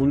Un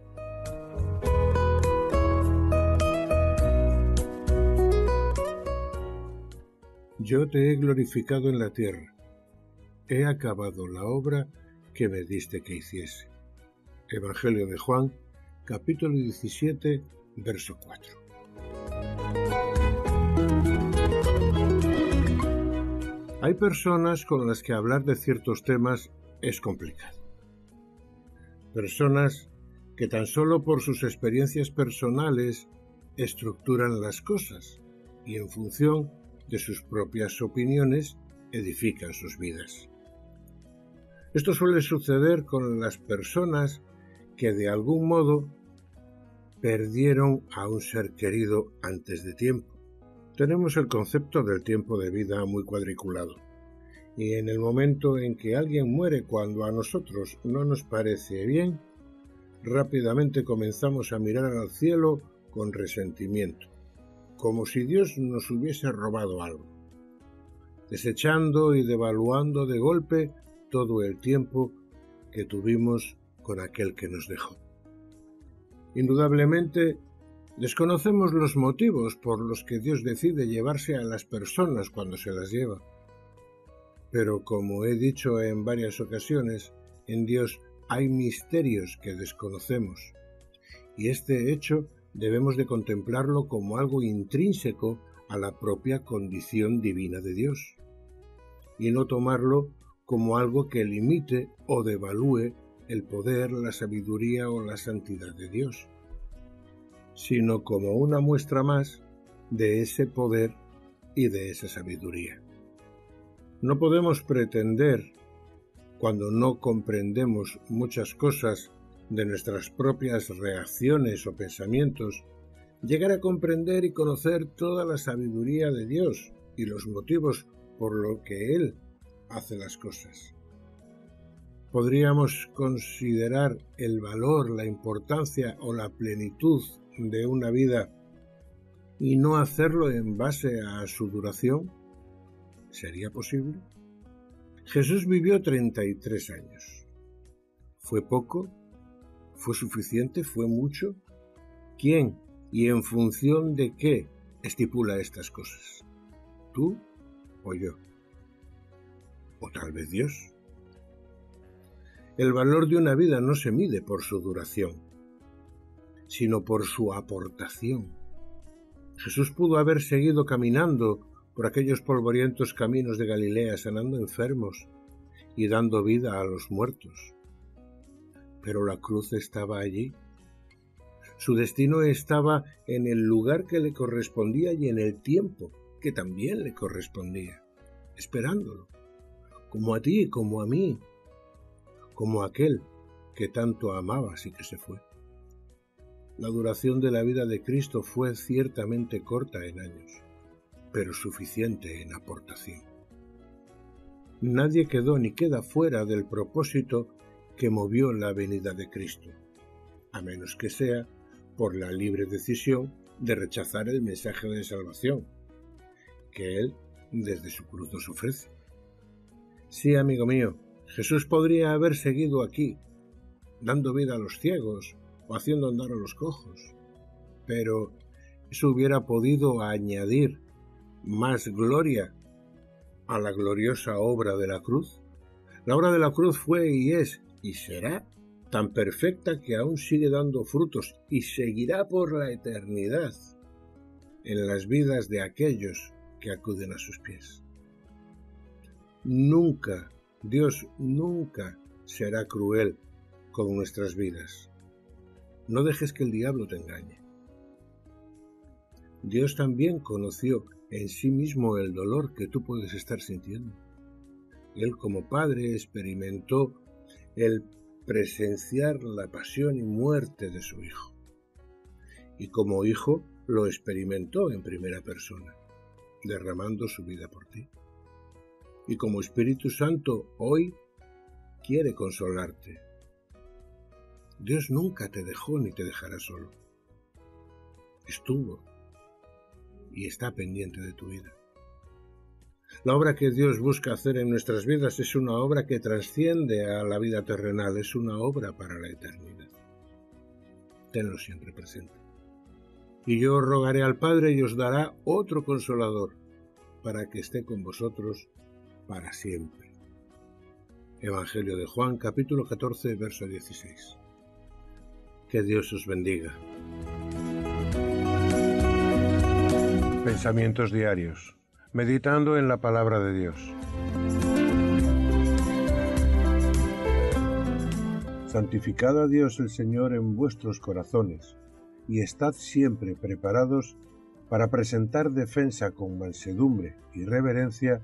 Yo te he glorificado en la tierra, he acabado la obra que me diste que hiciese. Evangelio de Juan, capítulo 17, verso 4. Hay personas con las que hablar de ciertos temas es complicado. Personas que tan solo por sus experiencias personales estructuran las cosas y en función de sus propias opiniones edifican sus vidas. Esto suele suceder con las personas que de algún modo perdieron a un ser querido antes de tiempo. Tenemos el concepto del tiempo de vida muy cuadriculado, y en el momento en que alguien muere cuando a nosotros no nos parece bien, rápidamente comenzamos a mirar al cielo con resentimiento, como si Dios nos hubiese robado algo, desechando y devaluando de golpe todo el tiempo que tuvimos con aquel que nos dejó. Indudablemente, desconocemos los motivos por los que Dios decide llevarse a las personas cuando se las lleva. Pero como he dicho en varias ocasiones, en Dios hay misterios que desconocemos, y este hecho debemos de contemplarlo como algo intrínseco a la propia condición divina de Dios, y no tomarlo como algo que limite o devalúe el poder, la sabiduría o la santidad de Dios, sino como una muestra más de ese poder y de esa sabiduría. No podemos pretender, cuando no comprendemos muchas cosas de nuestras propias reacciones o pensamientos, llegar a comprender y conocer toda la sabiduría de Dios y los motivos por los que Él hace las cosas. Podríamos considerar el valor, la importancia o la plenitud de una vida y no hacerlo en base a su duración. ¿Sería posible? Jesús vivió 33 años. ¿Fue poco? ¿Fue suficiente? ¿Fue mucho? ¿Quién y en función de qué estipula estas cosas? ¿Tú o yo? ¿O tal vez Dios? El valor de una vida no se mide por su duración, sino por su aportación. Jesús pudo haber seguido caminando por aquellos polvorientos caminos de Galilea, sanando enfermos y dando vida a los muertos. Pero la cruz estaba allí. Su destino estaba en el lugar que le correspondía y en el tiempo que también le correspondía, esperándolo, como a ti, como a mí, como aquel que tanto amabas y que se fue. La duración de la vida de Cristo fue ciertamente corta en años, pero suficiente en aportación. Nadie quedó ni queda fuera del propósito que movió la venida de Cristo, a menos que sea por la libre decisión de rechazar el mensaje de salvación que Él desde su cruz nos ofrece. Sí, amigo mío, Jesús podría haber seguido aquí, dando vida a los ciegos o haciendo andar a los cojos, pero eso hubiera podido añadir más gloria a la gloriosa obra de la cruz. La obra de la cruz fue y es y será tan perfecta que aún sigue dando frutos y seguirá por la eternidad en las vidas de aquellos que acuden a sus pies. Nunca, Dios nunca será cruel con nuestras vidas. No dejes que el diablo te engañe. Dios también conoció en sí mismo el dolor que tú puedes estar sintiendo. Él como Padre experimentó el presenciar la pasión y muerte de su Hijo. Y como Hijo lo experimentó en primera persona, derramando su vida por ti. Y como Espíritu Santo hoy quiere consolarte. Dios nunca te dejó ni te dejará solo. Estuvo y está pendiente de tu vida. La obra que Dios busca hacer en nuestras vidas es una obra que trasciende a la vida terrenal, es una obra para la eternidad. Tenlo siempre presente. Y yo rogaré al Padre y os dará otro Consolador, para que esté con vosotros para siempre. Evangelio de Juan, capítulo 14, verso 16. Que Dios os bendiga. Pensamientos diarios. Meditando en la palabra de Dios. Santificad a Dios el Señor en vuestros corazones, y estad siempre preparados para presentar defensa con mansedumbre y reverencia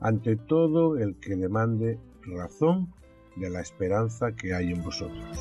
ante todo el que demande razón de la esperanza que hay en vosotros.